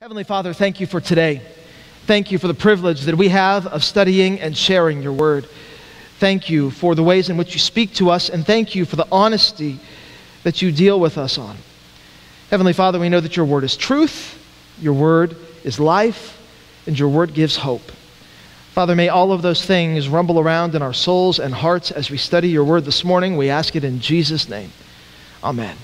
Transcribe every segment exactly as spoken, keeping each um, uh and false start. Heavenly Father, thank you for today. Thank you for the privilege that we have of studying and sharing your word. Thank you for the ways in which you speak to us, and thank you for the honesty that you deal with us on. Heavenly Father, we know that your word is truth, your word is life, and your word gives hope. Father, may all of those things rumble around in our souls and hearts as we study your word this morning. We ask it in Jesus' name. Amen.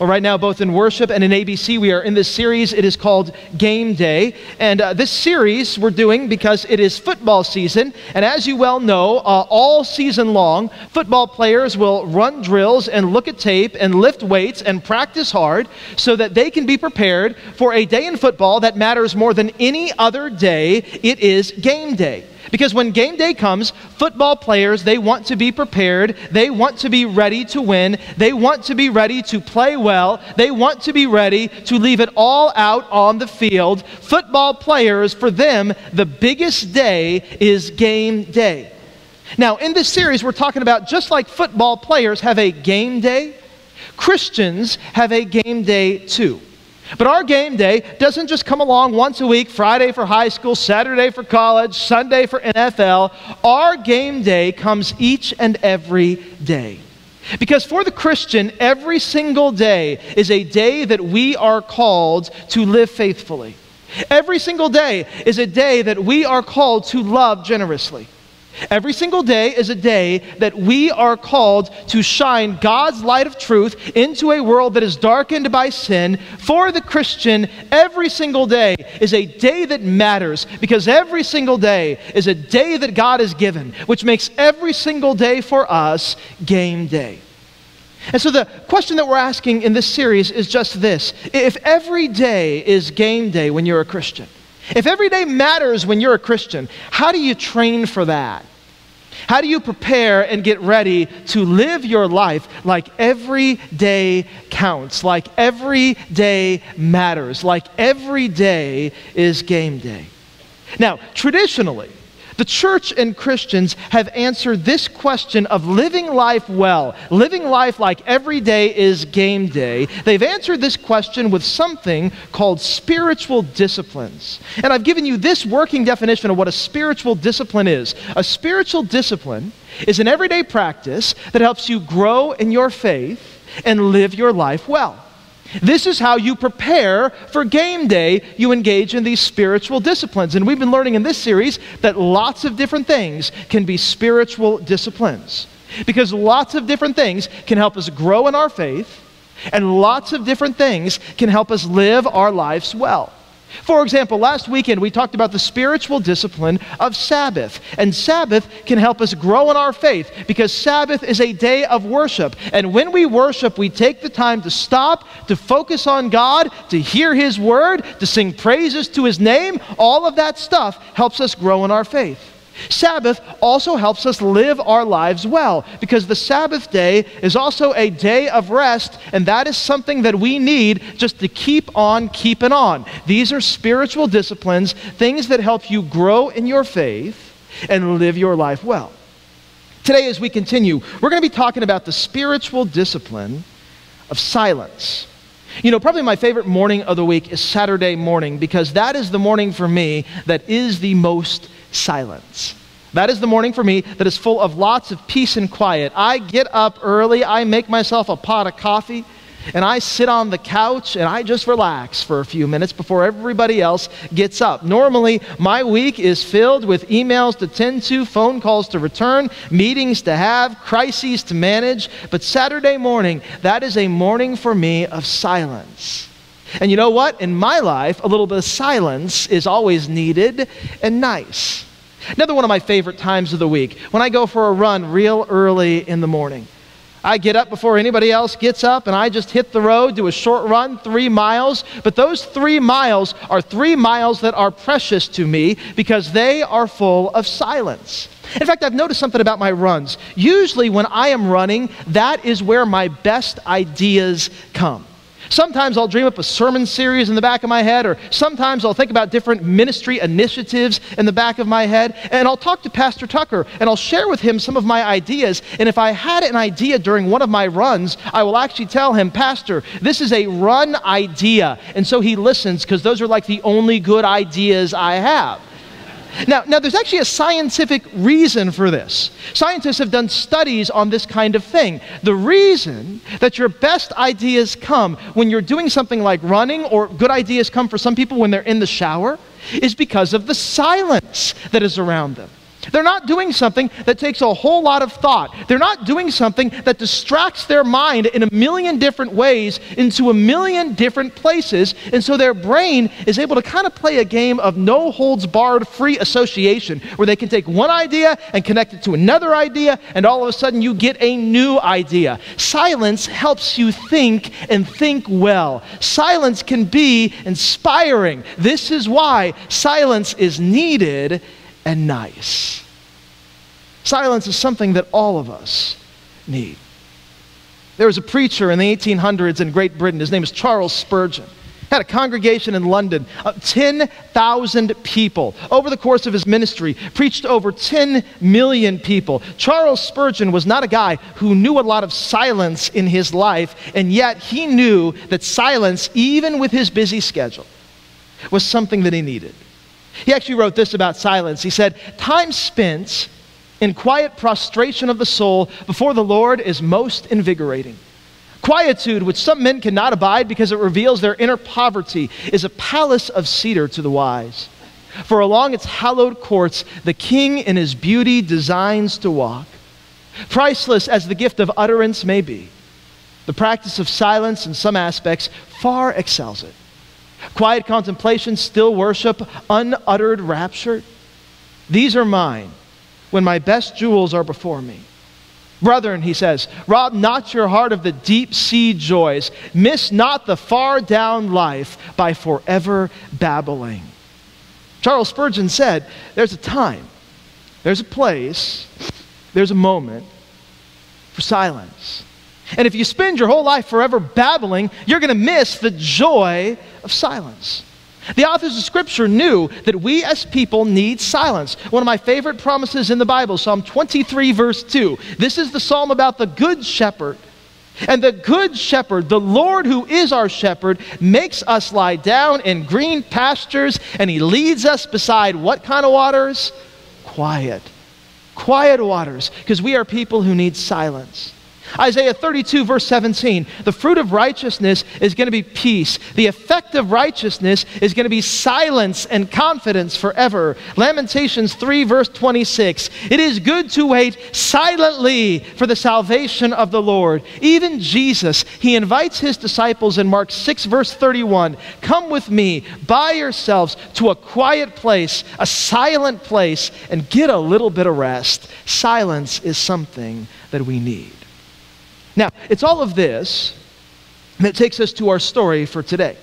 Well, right now, both in worship and in A B C, we are in this series. It is called Game Day. And uh, this series we're doing because it is football season. And as you well know, uh, all season long, football players will run drills and look at tape and lift weights and practice hard so that they can be prepared for a day in football that matters more than any other day. It is game day. Because when game day comes, football players, they want to be prepared. They want to be ready to win. They want to be ready to play well. They want to be ready to leave it all out on the field. Football players, for them, the biggest day is game day. Now, in this series, we're talking about just like football players have a game day, Christians have a game day too. But our game day doesn't just come along once a week, Friday for high school, Saturday for college, Sunday for N F L. Our game day comes each and every day. Because for the Christian, every single day is a day that we are called to live faithfully. Every single day is a day that we are called to love generously. Every single day is a day that we are called to shine God's light of truth into a world that is darkened by sin. For the Christian, every single day is a day that matters, because every single day is a day that God has given, which makes every single day for us game day. And so the question that we're asking in this series is just this: if every day is game day when you're a Christian, if every day matters when you're a Christian, how do you train for that? How do you prepare and get ready to live your life like every day counts, like every day matters, like every day is game day? Now, traditionally, the church and Christians have answered this question of living life well, living life like every day is game day. They've answered this question with something called spiritual disciplines. And I've given you this working definition of what a spiritual discipline is. A spiritual discipline is an everyday practice that helps you grow in your faith and live your life well. This is how you prepare for game day. You engage in these spiritual disciplines. And we've been learning in this series that lots of different things can be spiritual disciplines, because lots of different things can help us grow in our faith, and lots of different things can help us live our lives well. For example, last weekend we talked about the spiritual discipline of Sabbath. And Sabbath can help us grow in our faith, because Sabbath is a day of worship. And when we worship, we take the time to stop, to focus on God, to hear His word, to sing praises to His name. All of that stuff helps us grow in our faith. Sabbath also helps us live our lives well, because the Sabbath day is also a day of rest, and that is something that we need just to keep on keeping on. These are spiritual disciplines, things that help you grow in your faith and live your life well. Today, as we continue, we're going to be talking about the spiritual discipline of silence. You know, probably my favorite morning of the week is Saturday morning, because that is the morning for me that is the most silence. That is the morning for me that is full of lots of peace and quiet. I get up early, I make myself a pot of coffee, and I sit on the couch and I just relax for a few minutes before everybody else gets up. Normally, my week is filled with emails to tend to, phone calls to return, meetings to have, crises to manage. But Saturday morning, that is a morning for me of silence. And you know what? In my life, a little bit of silence is always needed and nice. Another one of my favorite times of the week, when I go for a run real early in the morning. I get up before anybody else gets up, and I just hit the road, do a short run, three miles. But those three miles are three miles that are precious to me, because they are full of silence. In fact, I've noticed something about my runs. Usually when I am running, that is where my best ideas come. Sometimes I'll dream up a sermon series in the back of my head, or sometimes I'll think about different ministry initiatives in the back of my head, and I'll talk to Pastor Tucker, and I'll share with him some of my ideas, and if I had an idea during one of my runs, I will actually tell him, Pastor, this is a run idea, and so he listens, because those are like the only good ideas I have. Now, now, there's actually a scientific reason for this. Scientists have done studies on this kind of thing. The reason that your best ideas come when you're doing something like running, or good ideas come for some people when they're in the shower, is because of the silence that is around them. They're not doing something that takes a whole lot of thought. They're not doing something that distracts their mind in a million different ways into a million different places. And so their brain is able to kind of play a game of no holds barred free association, where they can take one idea and connect it to another idea, and all of a sudden you get a new idea. Silence helps you think, and think well. Silence can be inspiring. This is why silence is needed and nice. Silence is something that all of us need. There was a preacher in the eighteen hundreds in Great Britain. His name is Charles Spurgeon. Had a congregation in London of ten thousand people. Over the course of his ministry, preached to over ten million people. Charles Spurgeon was not a guy who knew a lot of silence in his life, and yet he knew that silence, even with his busy schedule, was something that he needed. He actually wrote this about silence. He said, "Time spent in quiet prostration of the soul before the Lord is most invigorating. Quietude, which some men cannot abide because it reveals their inner poverty, is a palace of cedar to the wise. For along its hallowed courts, the king in his beauty designs to walk. Priceless as the gift of utterance may be, the practice of silence in some aspects far excels it. Quiet contemplation, still worship, unuttered rapture. These are mine when my best jewels are before me. Brethren," he says, "rob not your heart of the deep sea joys. Miss not the far down life by forever babbling." Charles Spurgeon said, there's a time, there's a place, there's a moment for silence. And if you spend your whole life forever babbling, you're going to miss the joy of silence. The authors of Scripture knew that we as people need silence. One of my favorite promises in the Bible, Psalm twenty-three, verse two. This is the psalm about the good shepherd. And the good shepherd, the Lord who is our shepherd, makes us lie down in green pastures, and he leads us beside what kind of waters? Quiet. Quiet waters, because we are people who need silence. Isaiah thirty-two, verse seventeen, the fruit of righteousness is going to be peace. The effect of righteousness is going to be silence and confidence forever. Lamentations three, verse twenty-six, it is good to wait silently for the salvation of the Lord. Even Jesus, he invites his disciples in Mark six, verse thirty-one, come with me by yourselves to a quiet place, a silent place, and get a little bit of rest. Silence is something that we need. Now, it's all of this that takes us to our story for today.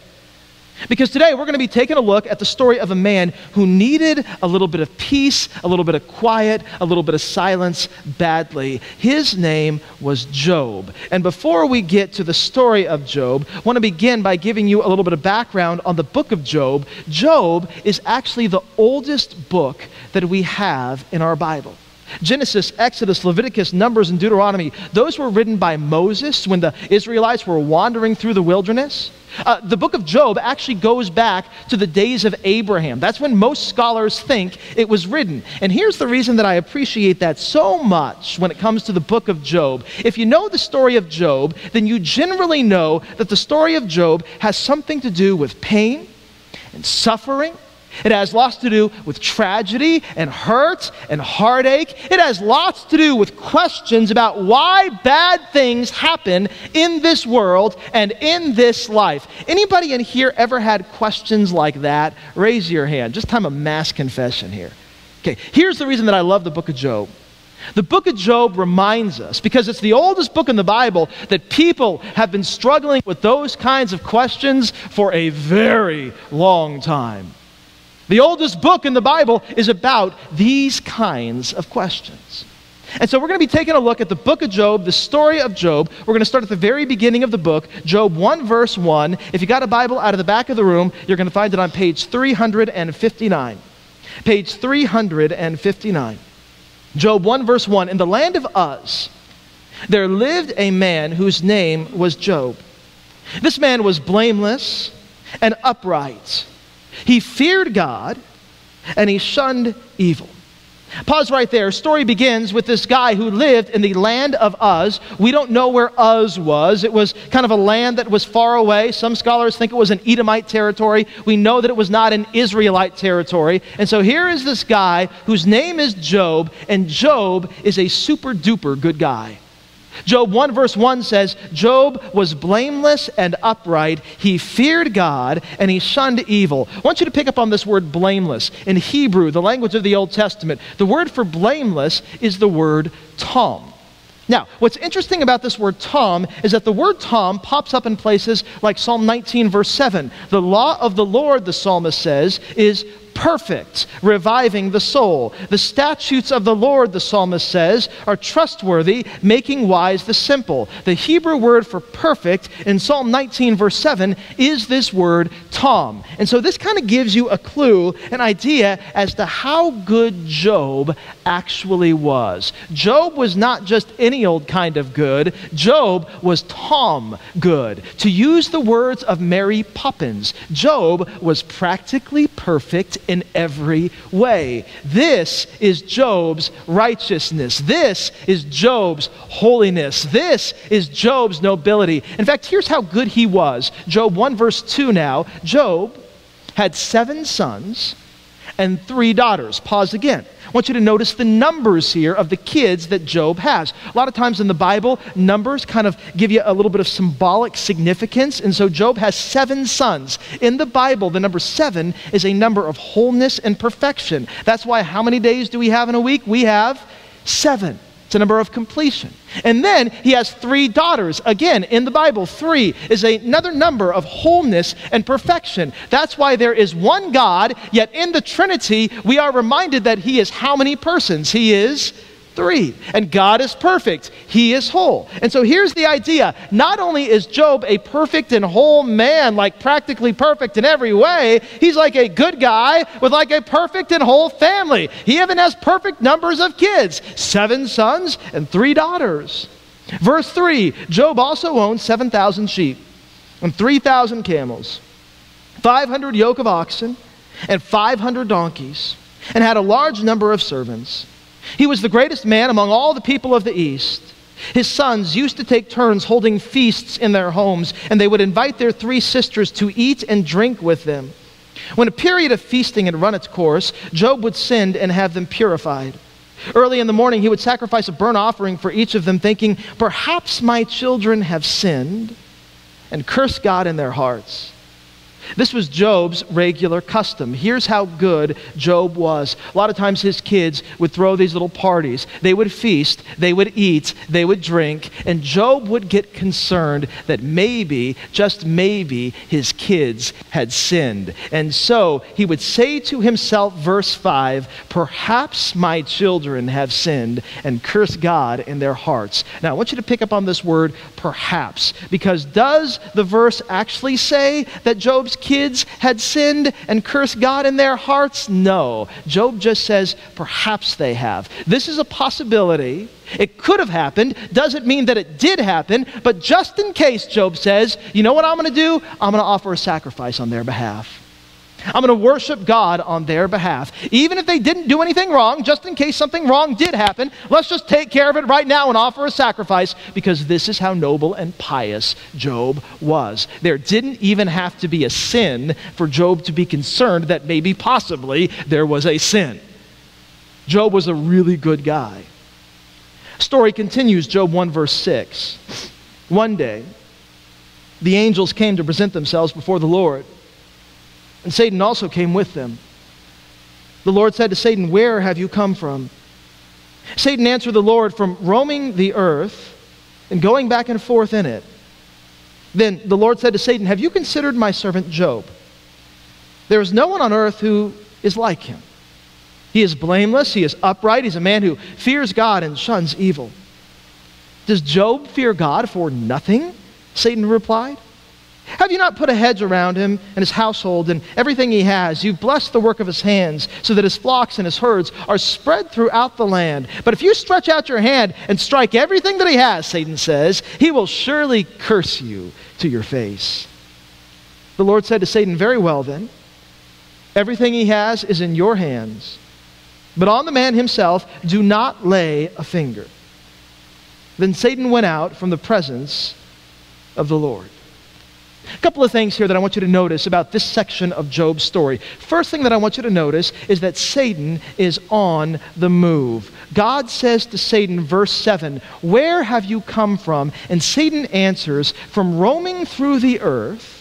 Because today we're going to be taking a look at the story of a man who needed a little bit of peace, a little bit of quiet, a little bit of silence badly. His name was Job. And before we get to the story of Job, I want to begin by giving you a little bit of background on the book of Job. Job is actually the oldest book that we have in our Bible. Genesis, Exodus, Leviticus, Numbers, and Deuteronomy, those were written by Moses when the Israelites were wandering through the wilderness. Uh, the book of Job actually goes back to the days of Abraham. That's when most scholars think it was written. And here's the reason that I appreciate that so much when it comes to the book of Job. If you know the story of Job, then you generally know that the story of Job has something to do with pain and suffering. It has lots to do with tragedy and hurt and heartache. It has lots to do with questions about why bad things happen in this world and in this life. Anybody in here ever had questions like that? Raise your hand. Just time a mass confession here. Okay, here's the reason that I love the book of Job. The book of Job reminds us, because it's the oldest book in the Bible, that people have been struggling with those kinds of questions for a very long time. The oldest book in the Bible is about these kinds of questions. And so we're going to be taking a look at the book of Job, the story of Job. We're going to start at the very beginning of the book, Job one, verse one. If you got a Bible out of the back of the room, you're going to find it on page three fifty-nine. Page three fifty-nine. Job one, verse one. In the land of Uz, there lived a man whose name was Job. This man was blameless and upright. He feared God and he shunned evil. Pause right there. Story begins with this guy who lived in the land of Uz. We don't know where Uz was. It was kind of a land that was far away. Some scholars think it was an Edomite territory. We know that it was not an Israelite territory. And so here is this guy whose name is Job, and Job is a super duper good guy. Job one verse one says, Job was blameless and upright. He feared God and he shunned evil. I want you to pick up on this word blameless. In Hebrew, the language of the Old Testament, the word for blameless is the word tom. Now, what's interesting about this word tom is that the word tom pops up in places like Psalm nineteen verse seven. The law of the Lord, the psalmist says, is perfect, reviving the soul. The statutes of the Lord, the psalmist says, are trustworthy, making wise the simple. The Hebrew word for perfect in Psalm nineteen verse seven is this word tom. And so this kind of gives you a clue, an idea as to how good Job actually was. Job was not just any old kind of good. Job was tom good. To use the words of Mary Poppins, Job was practically perfect in every way. This is Job's righteousness. This is Job's holiness. This is Job's nobility. In fact, here's how good he was. Job one verse two now. Job had seven sons and three daughters. Pause again. I want you to notice the numbers here of the kids that Job has. A lot of times in the Bible, numbers kind of give you a little bit of symbolic significance. And so Job has seven sons. In the Bible, the number seven is a number of wholeness and perfection. That's why how many days do we have in a week? We have seven. It's a number of completion. And then he has three daughters. Again, in the Bible, three is another number of wholeness and perfection. That's why there is one God, yet in the Trinity, we are reminded that he is how many persons? He is three. And God is perfect. He is whole. And so here's the idea. Not only is Job a perfect and whole man, like practically perfect in every way, he's like a good guy with like a perfect and whole family. He even has perfect numbers of kids, seven sons and three daughters. Verse three, Job also owned seven thousand sheep and three thousand camels, five hundred yoke of oxen and five hundred donkeys, and had a large number of servants. He was the greatest man among all the people of the East. His sons used to take turns holding feasts in their homes, and they would invite their three sisters to eat and drink with them. When a period of feasting had run its course, Job would send and have them purified. Early in the morning, he would sacrifice a burnt offering for each of them, thinking, "Perhaps my children have sinned," and curse God in their hearts. This was Job's regular custom. Here's how good Job was. A lot of times his kids would throw these little parties. They would feast, they would eat, they would drink, and Job would get concerned that maybe, just maybe, his kids had sinned. And so he would say to himself, verse five, "Perhaps my children have sinned," and curse God in their hearts. Now I want you to pick up on this word, perhaps, because does the verse actually say that Job's kids had sinned and cursed God in their hearts? No. Job just says, perhaps they have. This is a possibility. It could have happened. Doesn't mean that it did happen, but just in case, Job says, you know what I'm going to do? I'm going to offer a sacrifice on their behalf. I'm going to worship God on their behalf. Even if they didn't do anything wrong, just in case something wrong did happen, let's just take care of it right now and offer a sacrifice, because this is how noble and pious Job was. There didn't even have to be a sin for Job to be concerned that maybe possibly there was a sin. Job was a really good guy. Story continues, Job one verse six. One day, the angels came to present themselves before the Lord, and Satan also came with them. The Lord said to Satan, "Where have you come from?" Satan answered the Lord, "From roaming the earth and going back and forth in it." Then the Lord said to Satan, "Have you considered my servant Job? There is no one on earth who is like him. He is blameless. He is upright. He's a man who fears God and shuns evil. Does Job fear God for nothing? Satan replied. Have you not put a hedge around him and his household and everything he has? You've blessed the work of his hands so that his flocks and his herds are spread throughout the land. But if you stretch out your hand and strike everything that he has, Satan says, he will surely curse you to your face. The Lord said to Satan, very well then, everything he has is in your hands, but on the man himself do not lay a finger. Then Satan went out from the presence of the Lord. A couple of things here that I want you to notice about this section of Job's story. First thing that I want you to notice is that Satan is on the move. God says to Satan, verse seven, where have you come from? And Satan answers, from roaming through the earth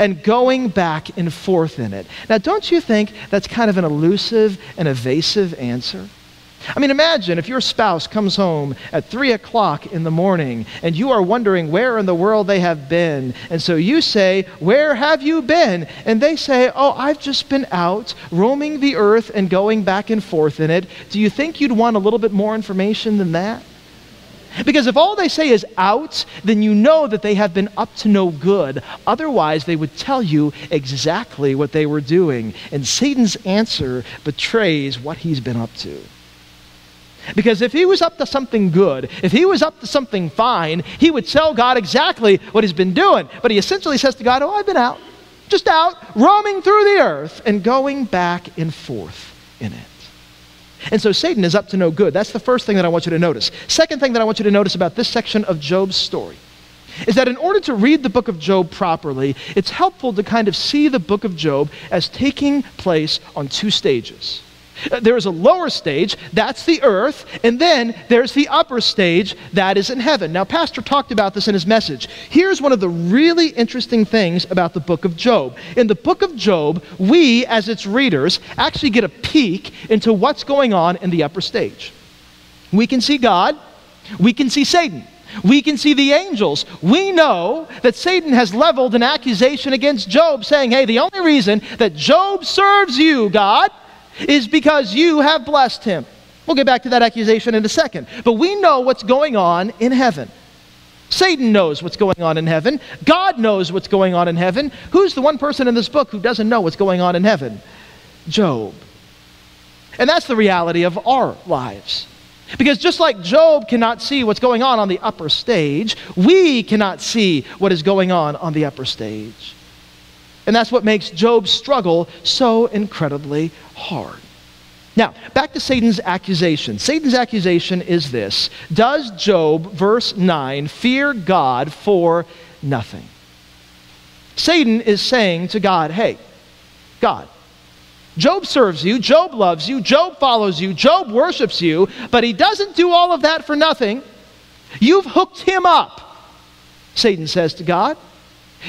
and going back and forth in it. Now, don't you think that's kind of an elusive and evasive answer? I mean, imagine if your spouse comes home at three o'clock in the morning and you are wondering where in the world they have been. And so you say, where have you been? And they say, oh, I've just been out roaming the earth and going back and forth in it. Do you think you'd want a little bit more information than that? Because if all they say is out, then you know that they have been up to no good. Otherwise, they would tell you exactly what they were doing. And Satan's answer betrays what he's been up to. Because if he was up to something good, if he was up to something fine, he would tell God exactly what he's been doing. But he essentially says to God, oh, I've been out, just out, roaming through the earth and going back and forth in it. And so Satan is up to no good. That's the first thing that I want you to notice. Second thing that I want you to notice about this section of Job's story is that in order to read the book of Job properly, it's helpful to kind of see the book of Job as taking place on two stages. There is a lower stage, that's the earth, and then there's the upper stage, that is in heaven. Now, Pastor talked about this in his message. Here's one of the really interesting things about the book of Job. In the book of Job, we, as its readers, actually get a peek into what's going on in the upper stage. We can see God, we can see Satan. We can see the angels. We know that Satan has leveled an accusation against Job, saying, hey, the only reason that Job serves you, God, is because you have blessed him. We'll get back to that accusation in a second. But we know what's going on in heaven. Satan knows what's going on in heaven. God knows what's going on in heaven. Who's the one person in this book who doesn't know what's going on in heaven? Job. And that's the reality of our lives. Because just like Job cannot see what's going on on the upper stage, we cannot see what is going on on the upper stage. And that's what makes Job's struggle so incredibly hard. Now, back to Satan's accusation. Satan's accusation is this. Does Job, verse nine, fear God for nothing? Satan is saying to God, hey, God, Job serves you, Job loves you, Job follows you, Job worships you, but he doesn't do all of that for nothing. You've hooked him up, Satan says to God.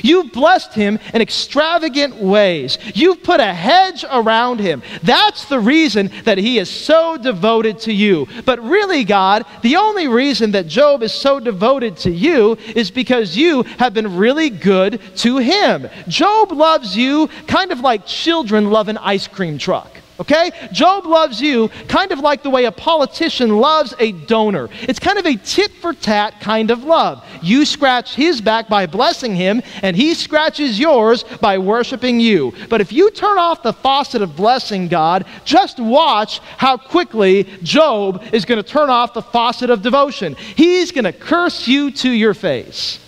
You've blessed him in extravagant ways. You've put a hedge around him. That's the reason that he is so devoted to you. But really, God, the only reason that Job is so devoted to you is because you have been really good to him. Job loves you kind of like children love an ice cream truck. Okay? Job loves you kind of like the way a politician loves a donor. It's kind of a tit-for-tat kind of love. You scratch his back by blessing him, and he scratches yours by worshiping you. But if you turn off the faucet of blessing God, just watch how quickly Job is going to turn off the faucet of devotion. He's going to curse you to your face.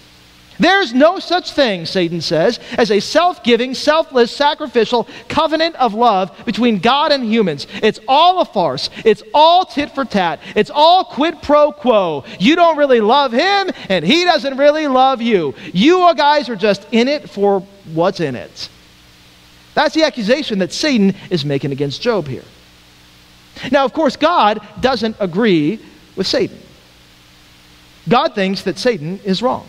There's no such thing, Satan says, as a self-giving, selfless, sacrificial covenant of love between God and humans. It's all a farce. It's all tit for tat. It's all quid pro quo. You don't really love him, and he doesn't really love you. You guys are just in it for what's in it. That's the accusation that Satan is making against Job here. Now, of course, God doesn't agree with Satan. God thinks that Satan is wrong.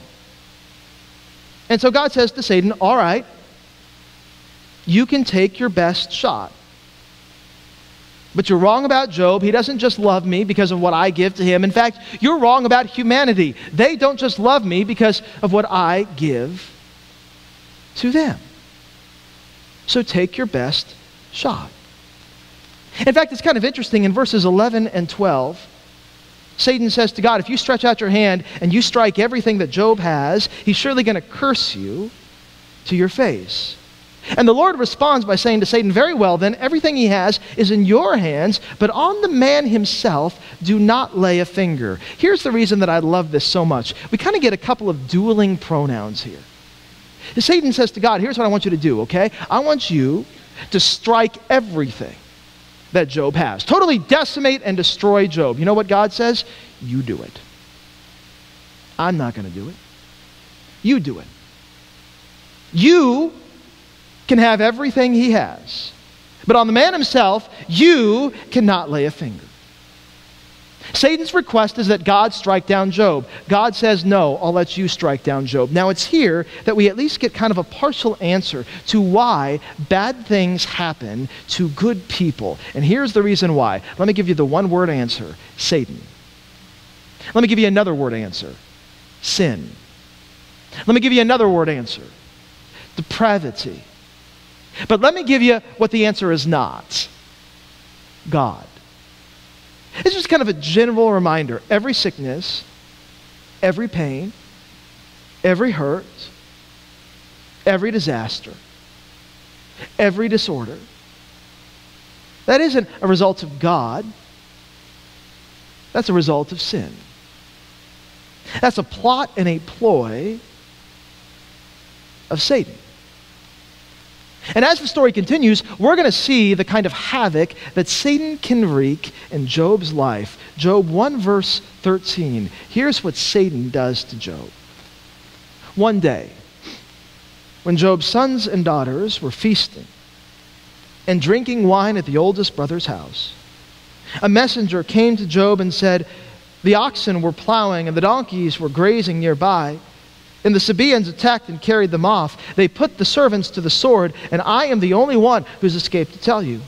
And so God says to Satan, all right, you can take your best shot. But you're wrong about Job. He doesn't just love me because of what I give to him. In fact, you're wrong about humanity. They don't just love me because of what I give to them. So take your best shot. In fact, it's kind of interesting. In verses eleven and twelve, Satan says to God, if you stretch out your hand and you strike everything that Job has, he's surely going to curse you to your face. And the Lord responds by saying to Satan, very well then, everything he has is in your hands, but on the man himself do not lay a finger. Here's the reason that I love this so much. We kind of get a couple of dueling pronouns here. Satan says to God, here's what I want you to do, okay? I want you to strike everything that Job has. Totally decimate and destroy Job. You know what God says? You do it. I'm not going to do it. You do it. You can have everything he has, but on the man himself, you cannot lay a finger. Satan's request is that God strike down Job. God says, no, I'll let you strike down Job. Now it's here that we at least get kind of a partial answer to why bad things happen to good people. And here's the reason why. Let me give you the one word answer, Satan. Let me give you another word answer, sin. Let me give you another word answer, depravity. But let me give you what the answer is not, God. It's just kind of a general reminder. Every sickness, every pain, every hurt, every disaster, every disorder, that isn't a result of God. That's a result of sin. That's a plot and a ploy of Satan. And as the story continues, we're going to see the kind of havoc that Satan can wreak in Job's life. Job one verse thirteen. Here's what Satan does to Job. One day, when Job's sons and daughters were feasting and drinking wine at the oldest brother's house, a messenger came to Job and said, the oxen were plowing and the donkeys were grazing nearby, and the Sabaeans attacked and carried them off. They put the servants to the sword, and I am the only one who's escaped to tell you.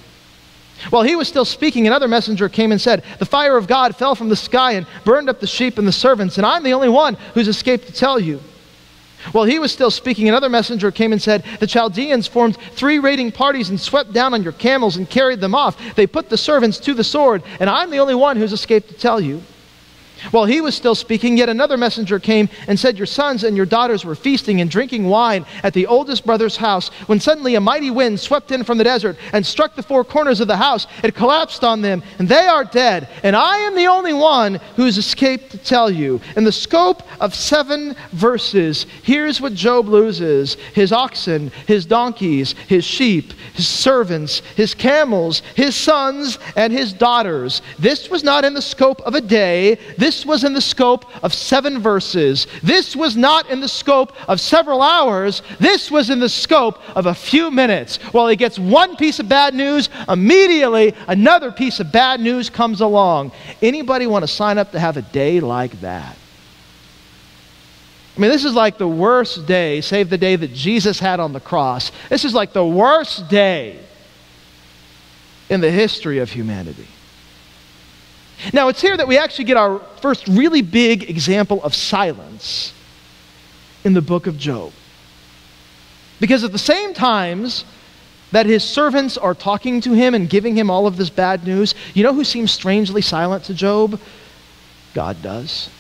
While he was still speaking, another messenger came and said, the fire of God fell from the sky and burned up the sheep and the servants, and I'm the only one who's escaped to tell you. While he was still speaking, another messenger came and said, the Chaldeans formed three raiding parties and swept down on your camels and carried them off. They put the servants to the sword, and I'm the only one who's escaped to tell you. While he was still speaking, yet another messenger came and said, your sons and your daughters were feasting and drinking wine at the oldest brother's house, when suddenly a mighty wind swept in from the desert and struck the four corners of the house. It collapsed on them, and they are dead, and I am the only one who's escaped to tell you. In the scope of seven verses, here's what Job loses: his oxen, his donkeys, his sheep, his servants, his camels, his sons, and his daughters. This was not in the scope of a day. This This was in the scope of seven verses. This was not in the scope of several hours. This was in the scope of a few minutes. While he gets one piece of bad news, immediately another piece of bad news comes along. Anybody want to sign up to have a day like that? I mean, this is like the worst day, save the day that Jesus had on the cross. This is like the worst day in the history of humanity. Now, it's here that we actually get our first really big example of silence in the book of Job. Because at the same times that his servants are talking to him and giving him all of this bad news, you know who seems strangely silent to Job? God does.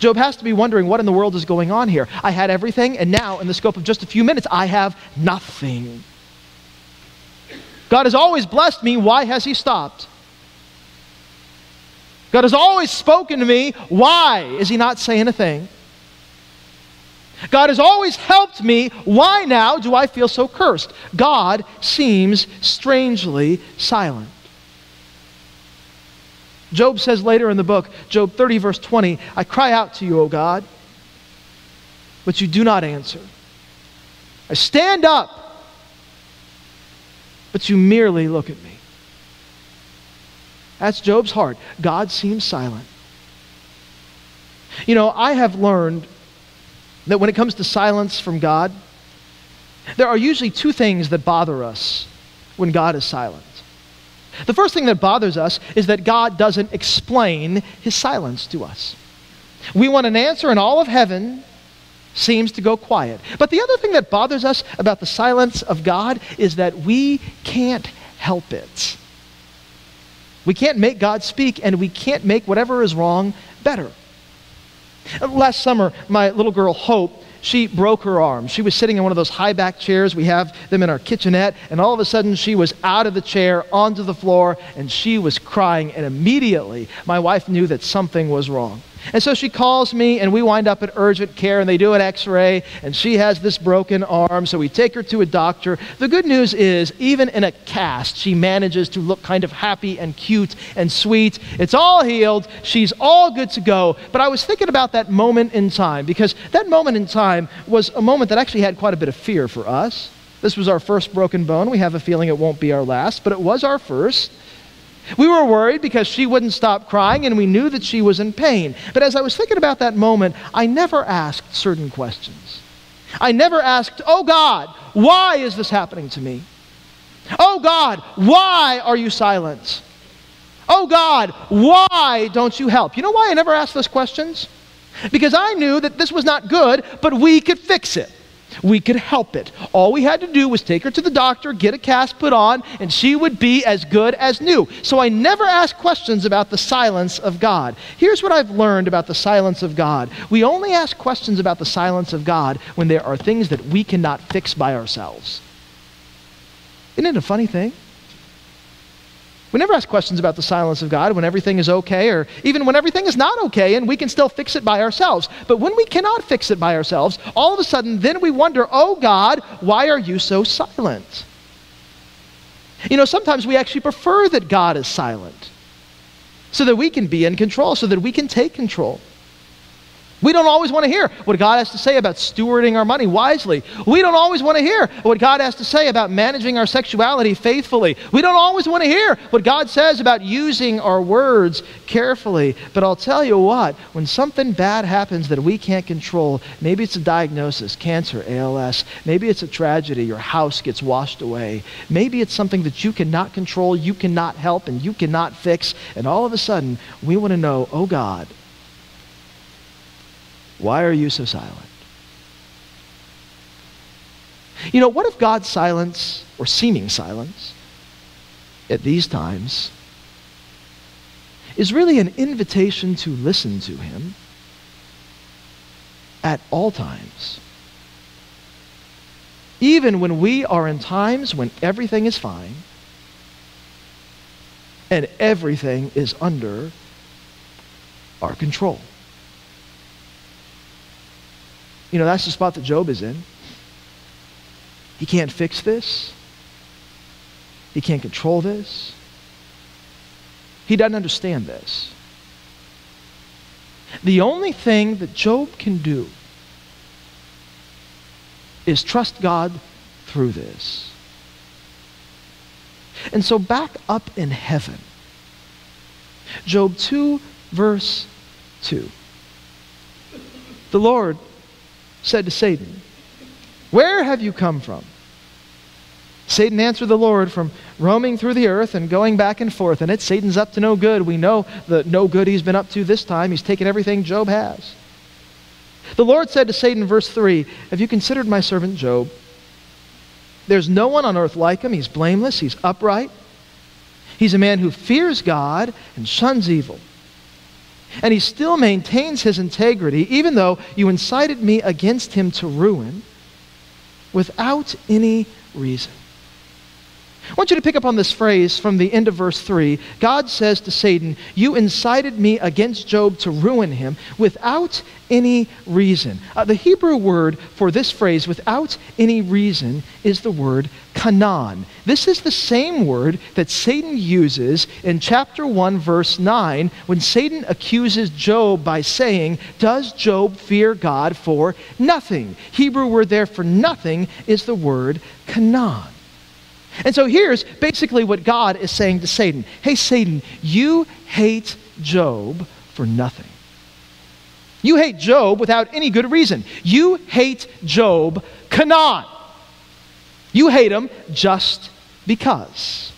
Job has to be wondering, what in the world is going on here? I had everything, and now, in the scope of just a few minutes, I have nothing. God has always blessed me. Why has he stopped? God has always spoken to me. Why is he not saying a thing? God has always helped me. Why now do I feel so cursed? God seems strangely silent. Job says later in the book, Job thirty verse twenty, I cry out to you, O God, but you do not answer. I stand up, but you merely look at me. That's Job's heart. God seems silent. You know, I have learned that when it comes to silence from God, there are usually two things that bother us when God is silent. The first thing that bothers us is that God doesn't explain his silence to us. We want an answer, and all of heaven seems to go quiet. But the other thing that bothers us about the silence of God is that we can't help it. We can't make God speak, and we can't make whatever is wrong better. Last summer, my little girl, Hope, she broke her arm. She was sitting in one of those high-back chairs. We have them in our kitchenette, and all of a sudden, she was out of the chair, onto the floor, and she was crying, and immediately, my wife knew that something was wrong. And so she calls me, and we wind up at urgent care, and they do an x-ray, and she has this broken arm, so we take her to a doctor. The good news is, even in a cast, she manages to look kind of happy and cute and sweet. It's all healed. She's all good to go. But I was thinking about that moment in time, because that moment in time was a moment that actually had quite a bit of fear for us. This was our first broken bone. We have a feeling it won't be our last, but it was our first. We were worried because she wouldn't stop crying, and we knew that she was in pain. But as I was thinking about that moment, I never asked certain questions. I never asked, "Oh God, why is this happening to me? Oh God, why are you silent? Oh God, why don't you help?" You know why I never asked those questions? Because I knew that this was not good, but we could fix it. We could help it. All we had to do was take her to the doctor, get a cast put on, and she would be as good as new. So I never asked questions about the silence of God. Here's what I've learned about the silence of God. We only ask questions about the silence of God when there are things that we cannot fix by ourselves. Isn't it a funny thing? We never ask questions about the silence of God when everything is okay, or even when everything is not okay and we can still fix it by ourselves. But when we cannot fix it by ourselves, all of a sudden then we wonder, "Oh God, why are you so silent?" You know, sometimes we actually prefer that God is silent so that we can be in control, so that we can take control. We don't always want to hear what God has to say about stewarding our money wisely. We don't always want to hear what God has to say about managing our sexuality faithfully. We don't always want to hear what God says about using our words carefully. But I'll tell you what, when something bad happens that we can't control, maybe it's a diagnosis, cancer, A L S. Maybe it's a tragedy, your house gets washed away. Maybe it's something that you cannot control, you cannot help, and you cannot fix. And all of a sudden, we want to know, "Oh God, why are you so silent?" You know, what if God's silence, or seeming silence, at these times, is really an invitation to listen to Him at all times? Even when we are in times when everything is fine, and everything is under our control. You know, that's the spot that Job is in. He can't fix this. He can't control this. He doesn't understand this. The only thing that Job can do is trust God through this. And so back up in heaven, Job two, verse two. The Lord said to Satan, "Where have you come from?" Satan answered the Lord, "From roaming through the earth and going back and forth in it." Satan's up to no good. We know the no good he's been up to this time. He's taken everything Job has. The Lord said to Satan, verse three, "Have you considered my servant Job? There's no one on earth like him. He's blameless. He's upright. He's a man who fears God and shuns evil. And he still maintains his integrity, even though you incited me against him to ruin without any reason." I want you to pick up on this phrase from the end of verse three. God says to Satan, "You incited me against Job to ruin him without any reason." Uh, the Hebrew word for this phrase, "without any reason," is the word kanan. This is the same word that Satan uses in chapter one, verse nine, when Satan accuses Job by saying, "Does Job fear God for nothing?" Hebrew word there for nothing is the word kanan. And so here's basically what God is saying to Satan. "Hey, Satan, you hate Job for nothing. You hate Job without any good reason. You hate Job, Kanan. You hate him just because."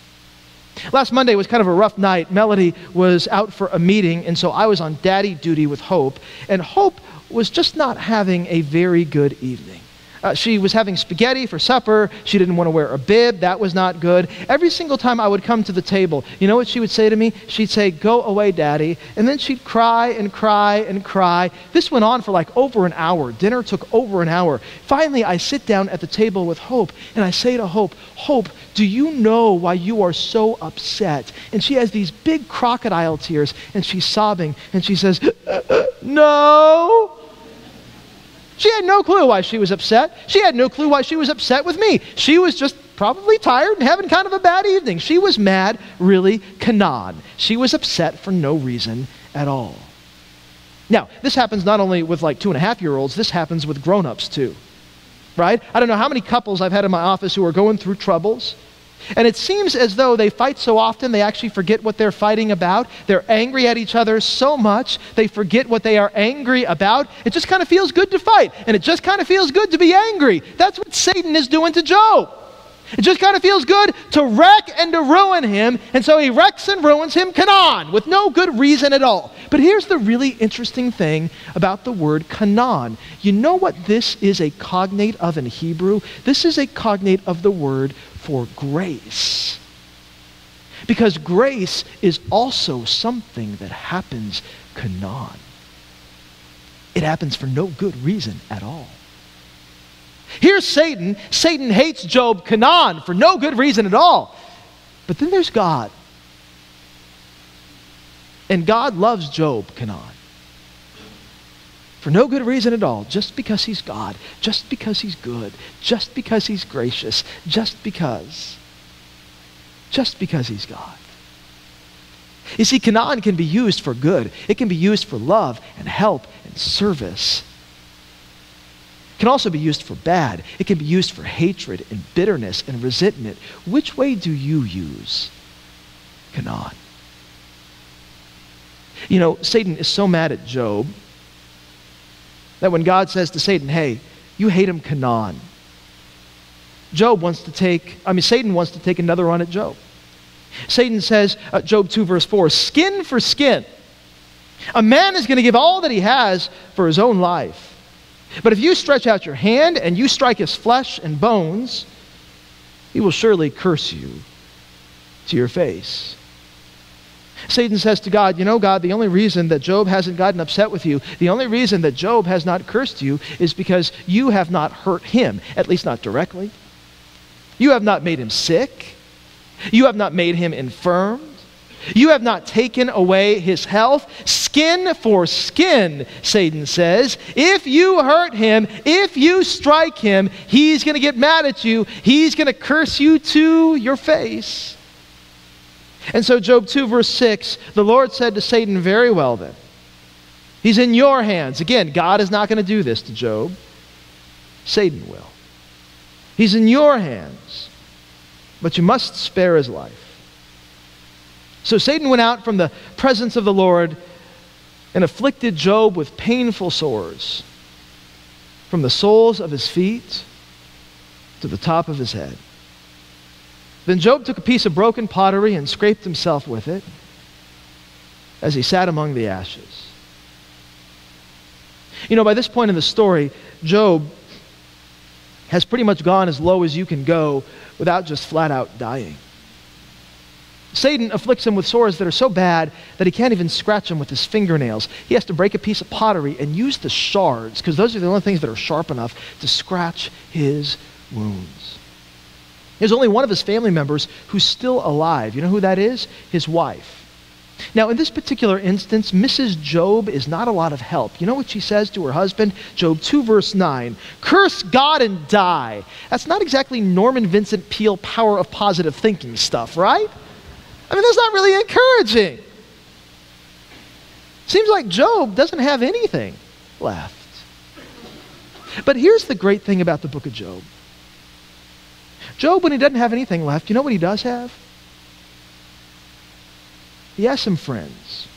Last Monday was kind of a rough night. Melody was out for a meeting, and so I was on daddy duty with Hope. And Hope was just not having a very good evening. Uh, she was having spaghetti for supper. She didn't want to wear a bib. That was not good. Every single time I would come to the table, you know what she would say to me? She'd say, "Go away, Daddy." And then she'd cry and cry and cry. This went on for like over an hour. Dinner took over an hour. Finally, I sit down at the table with Hope, and I say to Hope, "Hope, do you know why you are so upset?" And she has these big crocodile tears, and she's sobbing, and she says, "No." She had no clue why she was upset. She had no clue why she was upset with me. She was just probably tired and having kind of a bad evening. She was mad, really, canaan. She was upset for no reason at all. Now, this happens not only with like two and a half year olds, this happens with grown-ups too, right? I don't know how many couples I've had in my office who are going through troubles. And it seems as though they fight so often they actually forget what they're fighting about. They're angry at each other so much they forget what they are angry about. It just kind of feels good to fight, and it just kind of feels good to be angry. That's what Satan is doing to Job. It just kind of feels good to wreck and to ruin him, and so he wrecks and ruins him, canaan, with no good reason at all. But here's the really interesting thing about the word canaan. You know what this is a cognate of in Hebrew? This is a cognate of the word for grace. Because grace is also something that happens canaan. It happens for no good reason at all. Here's Satan. Satan hates Job canaan for no good reason at all. But then there's God. And God loves Job canaan for no good reason at all, just because he's God, just because he's good, just because he's gracious, just because, just because he's God. You see, canaan can be used for good. It can be used for love and help and service. It can also be used for bad. It can be used for hatred and bitterness and resentment. Which way do you use canaan? You know, Satan is so mad at Job that when God says to Satan, "Hey, you hate him canaan," Job wants to take, I mean, Satan wants to take another run at Job. Satan says, uh, Job two verse four, "Skin for skin. A man is going to give all that he has for his own life. But if you stretch out your hand and you strike his flesh and bones, he will surely curse you to your face." Satan says to God, "You know, God, the only reason that Job hasn't gotten upset with you, the only reason that Job has not cursed you is because you have not hurt him, at least not directly. You have not made him sick. You have not made him infirm. You have not taken away his health." Skin for skin, Satan says. If you hurt him, if you strike him, he's going to get mad at you. He's going to curse you to your face. And so Job two verse six, the Lord said to Satan, "Very well then, he's in your hands." Again, God is not going to do this to Job. Satan will. "He's in your hands, but you must spare his life." So Satan went out from the presence of the Lord and afflicted Job with painful sores from the soles of his feet to the top of his head. Then Job took a piece of broken pottery and scraped himself with it as he sat among the ashes. You know, by this point in the story, Job has pretty much gone as low as you can go without just flat out dying. Satan afflicts him with sores that are so bad that he can't even scratch them with his fingernails. He has to break a piece of pottery and use the shards, because those are the only things that are sharp enough to scratch his wounds. There's only one of his family members who's still alive. You know who that is? His wife. Now, in this particular instance, Missus Job is not a lot of help. You know what she says to her husband? Job two verse nine, "Curse God and die." That's not exactly Norman Vincent Peale power of positive thinking stuff, right? I mean, that's not really encouraging. Seems like Job doesn't have anything left. But here's the great thing about the book of Job. Job, when he doesn't have anything left, you know what he does have? He has some friends.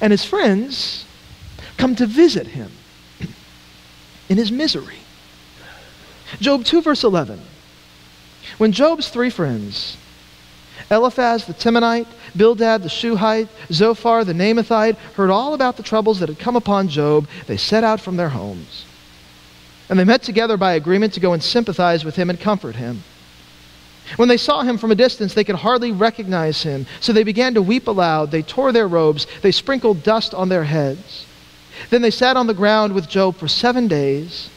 And his friends come to visit him in his misery. Job two verse eleven. When Job's three friends, Eliphaz the Temanite, Bildad the Shuhite, Zophar the Namathite, heard all about the troubles that had come upon Job, they set out from their homes. And they met together by agreement to go and sympathize with him and comfort him. When they saw him from a distance, they could hardly recognize him. So they began to weep aloud. They tore their robes. They sprinkled dust on their heads. Then they sat on the ground with Job for seven days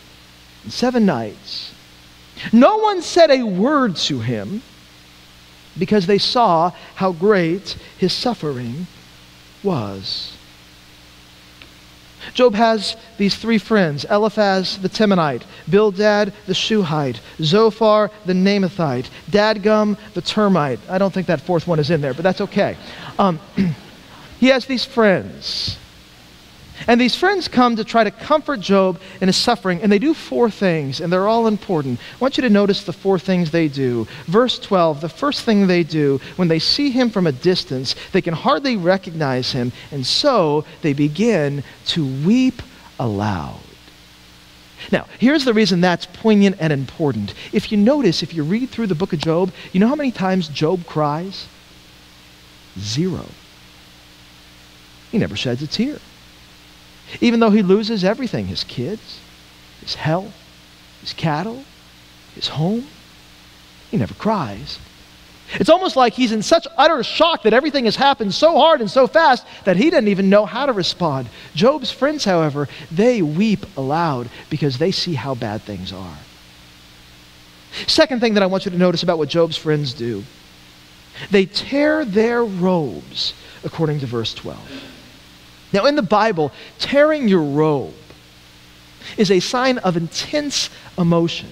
and seven nights. No one said a word to him because they saw how great his suffering was. Job has these three friends, Eliphaz the Temanite, Bildad the Shuhite, Zophar the Namathite, Dadgum the Termite. I don't think that fourth one is in there, but that's okay. Um, he has these friends. And these friends come to try to comfort Job in his suffering, and they do four things, and they're all important. I want you to notice the four things they do. Verse twelve, the first thing they do, when they see him from a distance, they can hardly recognize him, and so they begin to weep aloud. Now, here's the reason that's poignant and important. If you notice, if you read through the book of Job, you know how many times Job cries? Zero. He never sheds a tear. Even though he loses everything, his kids, his health, his cattle, his home, he never cries. It's almost like he's in such utter shock that everything has happened so hard and so fast that he doesn't even know how to respond. Job's friends, however, they weep aloud because they see how bad things are. Second thing that I want you to notice about what Job's friends do, they tear their robes, according to verse twelve. Now, in the Bible, tearing your robe is a sign of intense emotion.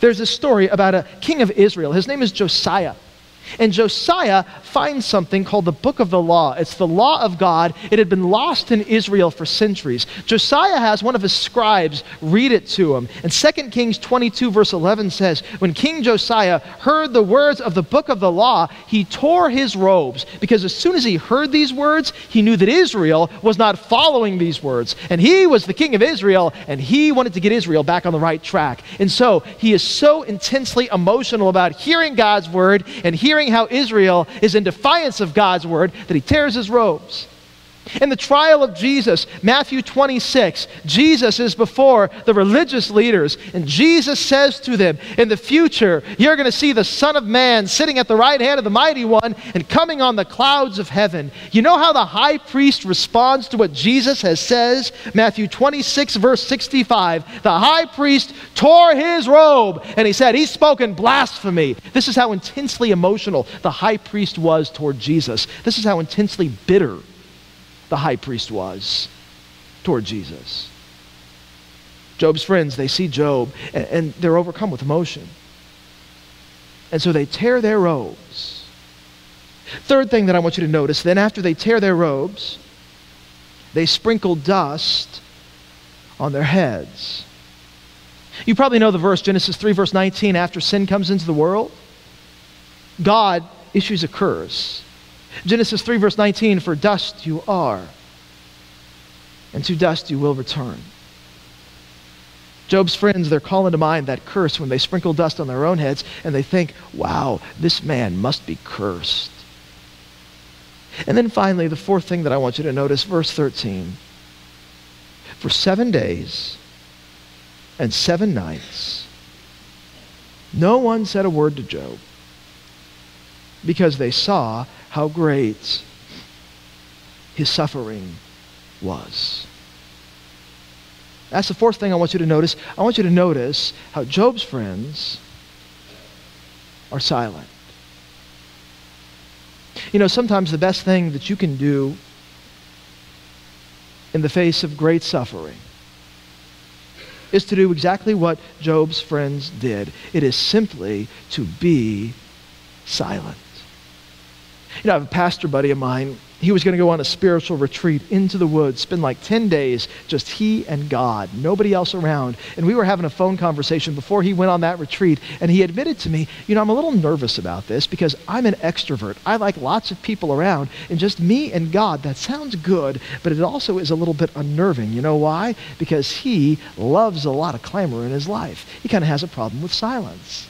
There's a story about a king of Israel. His name is Josiah. And Josiah finds something called the Book of the Law. It's the law of God. It had been lost in Israel for centuries. Josiah has one of his scribes read it to him. And Second Kings twenty-two verse eleven says, when King Josiah heard the words of the Book of the Law, he tore his robes, because as soon as he heard these words, he knew that Israel was not following these words. And he was the king of Israel, and he wanted to get Israel back on the right track. And so he is so intensely emotional about hearing God's word and hearing how Israel is in defiance of God's word that he tears his robes. In the trial of Jesus, Matthew twenty-six, Jesus is before the religious leaders, and Jesus says to them, in the future, you're going to see the Son of Man sitting at the right hand of the Mighty One and coming on the clouds of heaven. You know how the high priest responds to what Jesus has says? Matthew twenty-six verse sixty-five, the high priest tore his robe, and he said, he's spoken blasphemy. This is how intensely emotional the high priest was toward Jesus. This is how intensely bitter the high priest was toward Jesus. Job's friends, they see Job, and, and they're overcome with emotion. And so they tear their robes. Third thing that I want you to notice, then after they tear their robes, they sprinkle dust on their heads. You probably know the verse, Genesis three verse nineteen, after sin comes into the world, God issues a curse. Genesis three verse nineteen, for dust you are, and to dust you will return. Job's friends, they're calling to mind that curse when they sprinkle dust on their own heads, and they think, wow, this man must be cursed. And then finally, the fourth thing that I want you to notice, verse thirteen. For seven days and seven nights, no one said a word to Job, because they saw how great his suffering was. That's the fourth thing I want you to notice. I want you to notice how Job's friends are silent. You know, sometimes the best thing that you can do in the face of great suffering is to do exactly what Job's friends did. It is simply to be silent. You know, I have a pastor buddy of mine. He was going to go on a spiritual retreat into the woods, spend like ten days, just he and God, nobody else around. And we were having a phone conversation before he went on that retreat, and he admitted to me, you know, I'm a little nervous about this because I'm an extrovert. I like lots of people around, and just me and God, that sounds good, but it also is a little bit unnerving. You know why? Because he loves a lot of clamor in his life. He kind of has a problem with silence.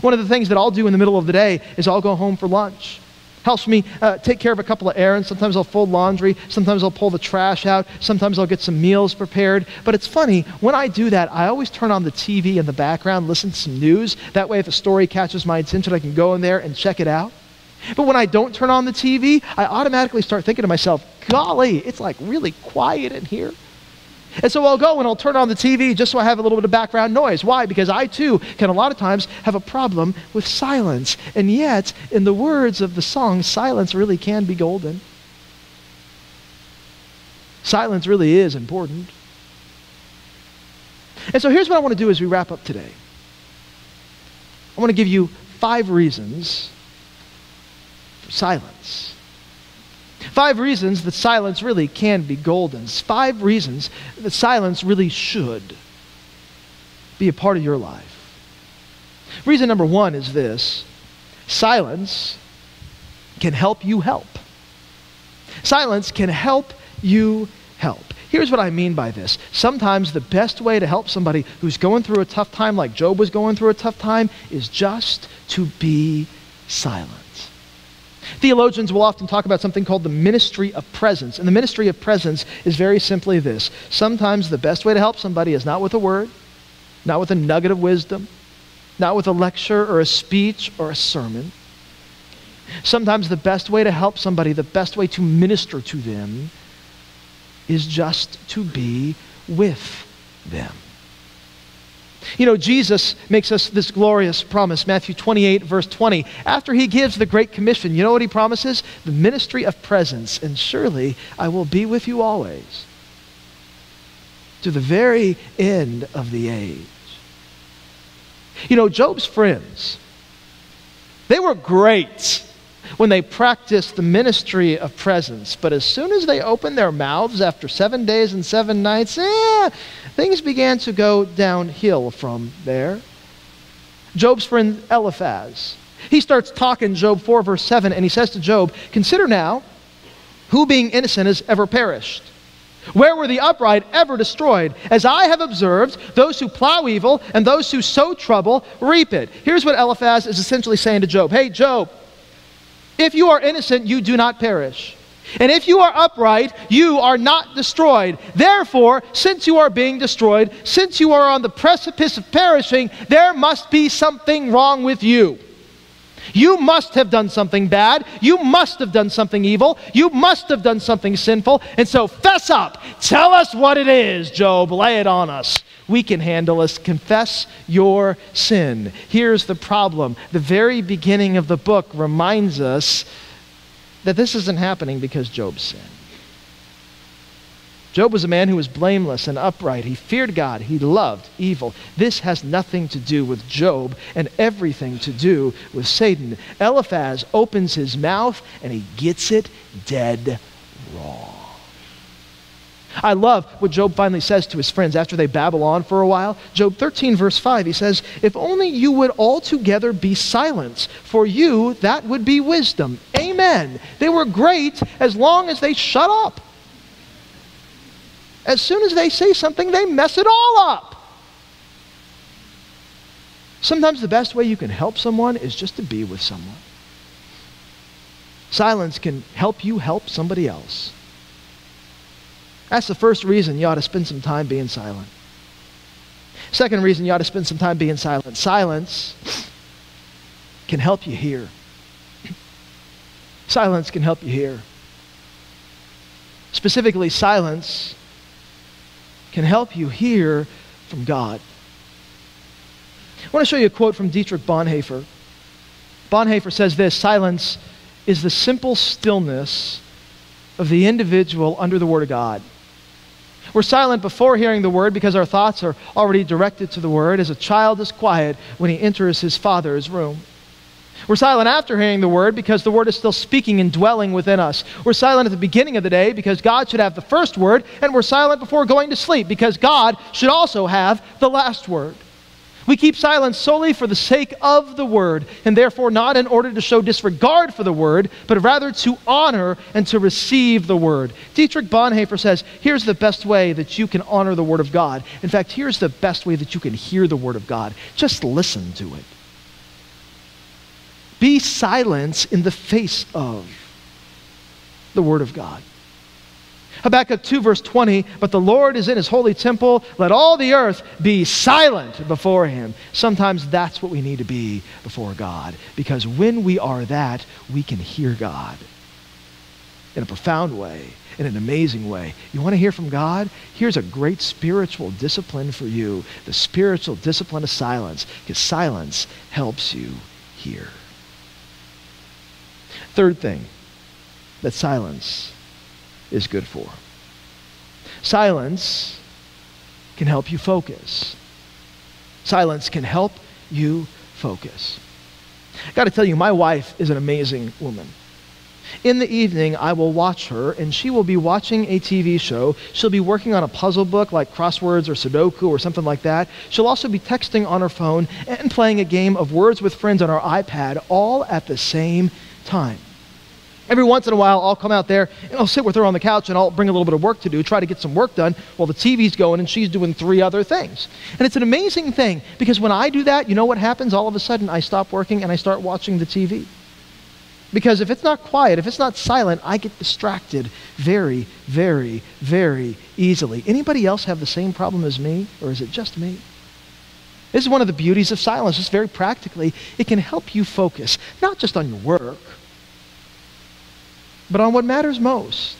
One of the things that I'll do in the middle of the day is I'll go home for lunch. helps me uh, take care of a couple of errands. Sometimes I'll fold laundry. Sometimes I'll pull the trash out. Sometimes I'll get some meals prepared. But it's funny, when I do that, I always turn on the T V in the background, listen to some news. That way if a story catches my attention, I can go in there and check it out. But when I don't turn on the T V, I automatically start thinking to myself, golly, it's like really quiet in here. And so I'll go and I'll turn on the T V just so I have a little bit of background noise. Why? Because I too can a lot of times have a problem with silence. And yet, in the words of the song, silence really can be golden. Silence really is important. And so here's what I want to do as we wrap up today. I want to give you five reasons for silence. Five reasons that silence really can be golden. Five reasons that silence really should be a part of your life. Reason number one is this: silence can help you help. Silence can help you help. Here's what I mean by this. Sometimes the best way to help somebody who's going through a tough time, like Job was going through a tough time, is just to be silent. Theologians will often talk about something called the ministry of presence. And the ministry of presence is very simply this. Sometimes the best way to help somebody is not with a word, not with a nugget of wisdom, not with a lecture or a speech or a sermon. Sometimes the best way to help somebody, the best way to minister to them, is just to be with them. You know, Jesus makes us this glorious promise, Matthew twenty-eight, verse twenty. After he gives the Great Commission, you know what he promises? The ministry of presence, and surely I will be with you always, to the very end of the age. You know, Job's friends, they were great when they practiced the ministry of presence, but as soon as they opened their mouths after seven days and seven nights, eh, things began to go downhill from there. Job's friend Eliphaz, he starts talking Job four verse seven, and he says to Job, "Consider now, who being innocent has ever perished? Where were the upright ever destroyed? As I have observed, those who plow evil and those who sow trouble reap it." Here's what Eliphaz is essentially saying to Job. Hey, Job, if you are innocent, you do not perish. And if you are upright, you are not destroyed. Therefore, since you are being destroyed, since you are on the precipice of perishing, there must be something wrong with you. You must have done something bad. You must have done something evil. You must have done something sinful. And so, fess up. Tell us what it is, Job. Lay it on us. We can handle us. Confess your sin. Here's the problem. The very beginning of the book reminds us that this isn't happening because Job sinned. Job was a man who was blameless and upright. He feared God. He loved evil. This has nothing to do with Job and everything to do with Satan. Eliphaz opens his mouth and he gets it dead wrong. I love what Job finally says to his friends after they babble on for a while. Job thirteen verse five, he says, "If only you would altogether be silent, for you that would be wisdom." Amen. They were great as long as they shut up. As soon as they say something, they mess it all up. Sometimes the best way you can help someone is just to be with someone. Silence can help you help somebody else. That's the first reason you ought to spend some time being silent. Second reason you ought to spend some time being silent. Silence can help you hear. Silence can help you hear. Specifically, silence can help you hear from God. I want to show you a quote from Dietrich Bonhoeffer. Bonhoeffer says this: "Silence is the simple stillness of the individual under the Word of God. We're silent before hearing the word because our thoughts are already directed to the word, as a child is quiet when he enters his father's room. We're silent after hearing the word because the word is still speaking and dwelling within us. We're silent at the beginning of the day because God should have the first word, and we're silent before going to sleep because God should also have the last word. We keep silent solely for the sake of the word, and therefore not in order to show disregard for the word, but rather to honor and to receive the word." Dietrich Bonhoeffer says, here's the best way that you can honor the word of God. In fact, here's the best way that you can hear the word of God. Just listen to it. Be silence in the face of the word of God. Habakkuk two verse twenty, but the Lord is in his holy temple. Let all the earth be silent before him. Sometimes that's what we need to be before God, because when we are that, we can hear God in a profound way, in an amazing way. You want to hear from God? Here's a great spiritual discipline for you, the spiritual discipline of silence, because silence helps you hear. Third thing that silence is good for. Silence can help you focus. Silence can help you focus. I got to tell you, my wife is an amazing woman. In the evening, I will watch her, and she will be watching a T V show. She'll be working on a puzzle book like crosswords or Sudoku or something like that. She'll also be texting on her phone and playing a game of Words with Friends on her iPad, all at the same time. Every once in a while, I'll come out there and I'll sit with her on the couch and I'll bring a little bit of work to do, try to get some work done while the T V's going and she's doing three other things. And it's an amazing thing, because when I do that, you know what happens? All of a sudden, I stop working and I start watching the T V. Because if it's not quiet, if it's not silent, I get distracted very, very, very easily. Anybody else have the same problem as me, or is it just me? This is one of the beauties of silence. Just very practically, it can help you focus, not just on your work, but on what matters most.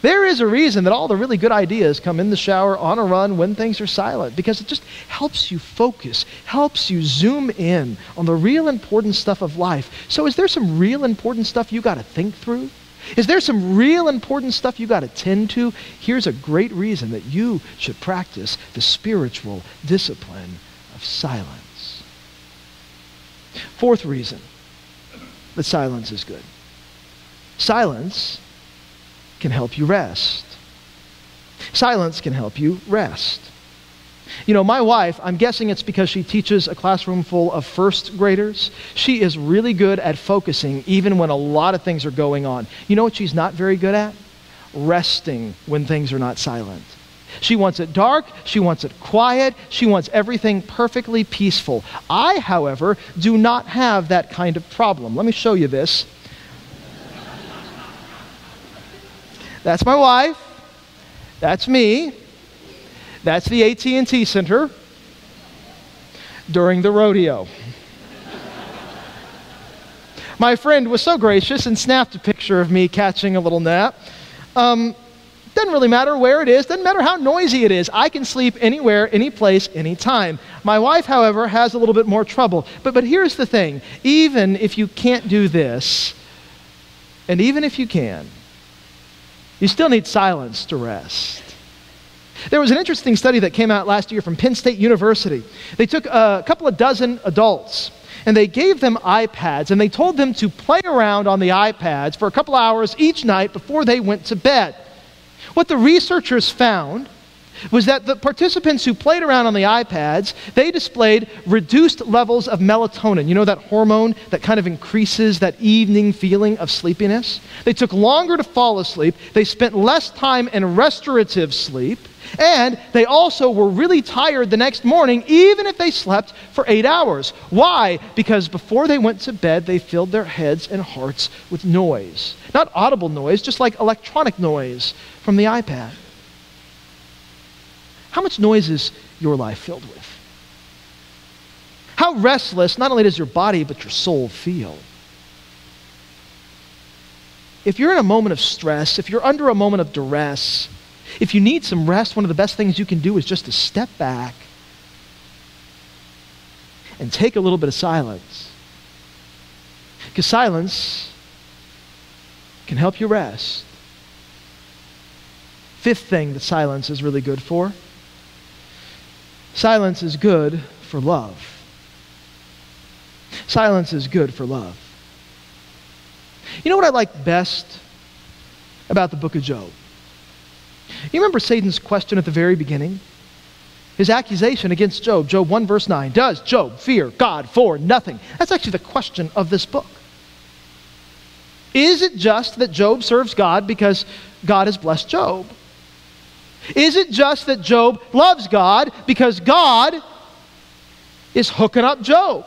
There is a reason that all the really good ideas come in the shower, on a run, when things are silent, because it just helps you focus, helps you zoom in on the real important stuff of life. So is there some real important stuff you got to think through? Is there some real important stuff you got to tend to? Here's a great reason that you should practice the spiritual discipline of silence. Fourth reason that silence is good. Silence can help you rest. Silence can help you rest. You know, my wife, I'm guessing it's because she teaches a classroom full of first graders. She is really good at focusing even when a lot of things are going on. You know what she's not very good at? Resting when things are not silent. She wants it dark, she wants it quiet, she wants everything perfectly peaceful. I, however, do not have that kind of problem. Let me show you this. That's my wife, that's me, that's the A T and T Center during the rodeo. My friend was so gracious and snapped a picture of me catching a little nap. Um, Doesn't really matter where it is, doesn't matter how noisy it is. I can sleep anywhere, any place, any time. My wife, however, has a little bit more trouble. But, but here's the thing. Even if you can't do this, and even if you can, you still need silence to rest. There was an interesting study that came out last year from Penn State University. They took a couple of dozen adults, and they gave them iPads, and they told them to play around on the iPads for a couple hours each night before they went to bed. What the researchers found was that the participants who played around on the iPads, they displayed reduced levels of melatonin. You know, that hormone that kind of increases that evening feeling of sleepiness? They took longer to fall asleep, they spent less time in restorative sleep, and they also were really tired the next morning, even if they slept for eight hours. Why? Because before they went to bed, they filled their heads and hearts with noise. Not audible noise, just like electronic noise from the iPad. How much noise is your life filled with? How restless, not only does your body, but your soul feel? If you're in a moment of stress, if you're under a moment of duress, if you need some rest, one of the best things you can do is just to step back and take a little bit of silence. Because silence can help you rest. Fifth thing that silence is really good for. Silence is good for love. Silence is good for love. You know what I like best about the book of Job? You remember Satan's question at the very beginning? His accusation against Job, Job one verse nine, does Job fear God for nothing? That's actually the question of this book. Is it just that Job serves God because God has blessed Job? Is it just that Job loves God because God is hooking up Job?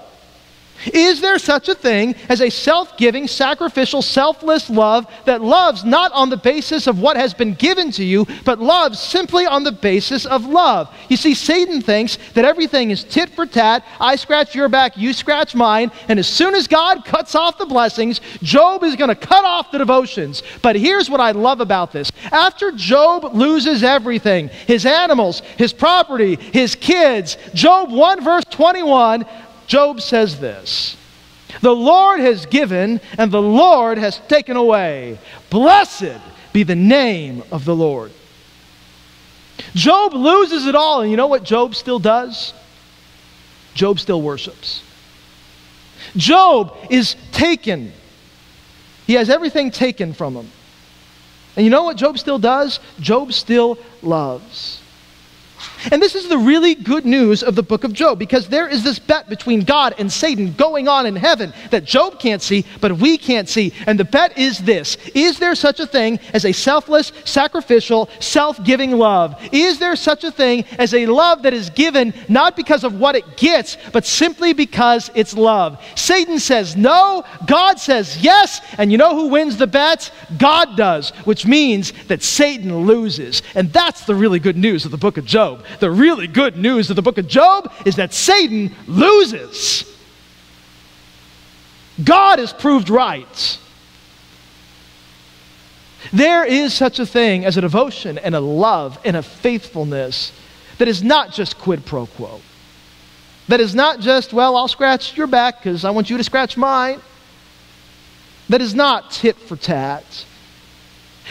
Is there such a thing as a self-giving, sacrificial, selfless love that loves not on the basis of what has been given to you, but loves simply on the basis of love? You see, Satan thinks that everything is tit for tat. I scratch your back, you scratch mine. And as soon as God cuts off the blessings, Job is going to cut off the devotions. But here's what I love about this. After Job loses everything, his animals, his property, his kids, Job one verse twenty-one, Job says this: "The Lord has given, and the Lord has taken away. Blessed be the name of the Lord." Job loses it all, and you know what Job still does? Job still worships. Job is taken. He has everything taken from him. And you know what Job still does? Job still loves. And this is the really good news of the book of Job, because there is this bet between God and Satan going on in heaven that Job can't see, but we can't see. And the bet is this: is there such a thing as a selfless, sacrificial, self-giving love? Is there such a thing as a love that is given not because of what it gets, but simply because it's love? Satan says no, God says yes, and you know who wins the bet? God does, which means that Satan loses. And that's the really good news of the book of Job. The really good news of the book of Job is that Satan loses. God is proved right. There is such a thing as a devotion and a love and a faithfulness that is not just quid pro quo. That is not just, well, I'll scratch your back because I want you to scratch mine. That is not tit for tat.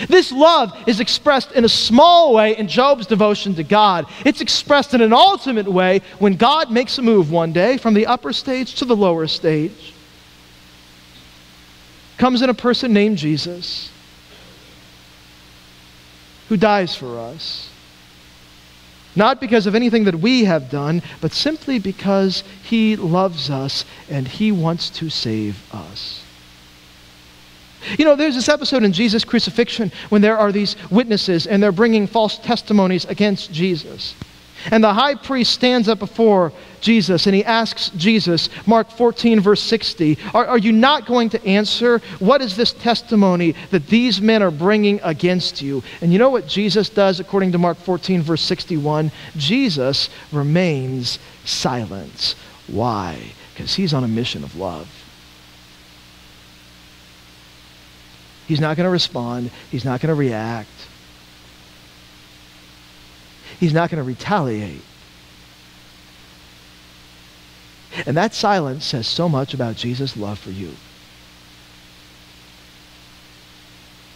This love is expressed in a small way in Job's devotion to God. It's expressed in an ultimate way when God makes a move one day from the upper stage to the lower stage. Comes in a person named Jesus who dies for us. Not because of anything that we have done, but simply because he loves us and he wants to save us. You know, there's this episode in Jesus' crucifixion when there are these witnesses and they're bringing false testimonies against Jesus. And the high priest stands up before Jesus and he asks Jesus, Mark fourteen verse sixty, are, are you not going to answer? What is this testimony that these men are bringing against you? And you know what Jesus does according to Mark fourteen verse sixty-one? Jesus remains silent. Why? Because he's on a mission of love. He's not going to respond. He's not going to react. He's not going to retaliate. And that silence says so much about Jesus' love for you.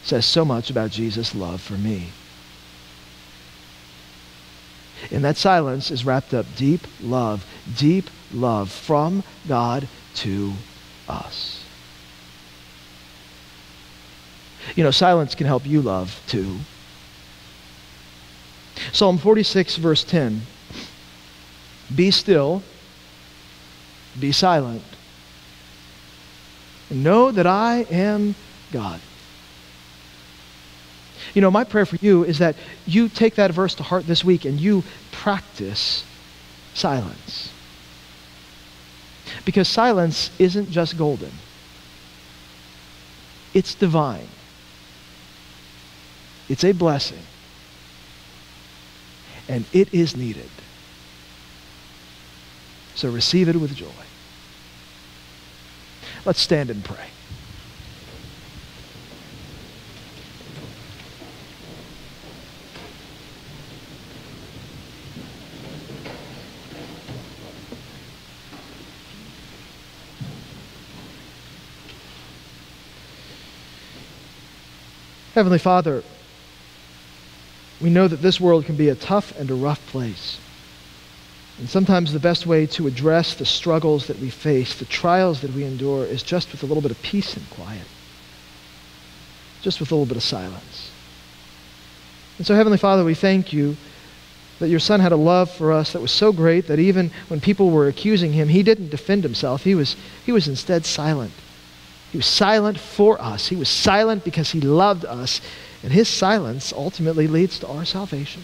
Says so much about Jesus' love for me. And that silence is wrapped up deep love, deep love from God to us. You know, silence can help you love, too. Psalm forty-six, verse ten. Be still, be silent, and know that I am God. You know, my prayer for you is that you take that verse to heart this week and you practice silence. Because silence isn't just golden. It's divine. It's a blessing, and it is needed. So receive it with joy. Let's stand and pray. Heavenly Father, we know that this world can be a tough and a rough place. And sometimes the best way to address the struggles that we face, the trials that we endure, is just with a little bit of peace and quiet. Just with a little bit of silence. And so, Heavenly Father, we thank you that your Son had a love for us that was so great that even when people were accusing him, he didn't defend himself. He was, he was instead silent. He was silent for us. He was silent because he loved us. And his silence ultimately leads to our salvation.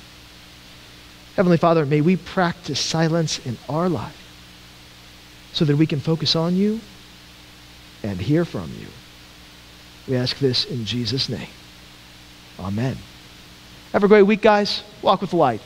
Heavenly Father, may we practice silence in our life. so that we can focus on you and hear from you. We ask this in Jesus' name. Amen. Have a great week, guys. Walk with the light.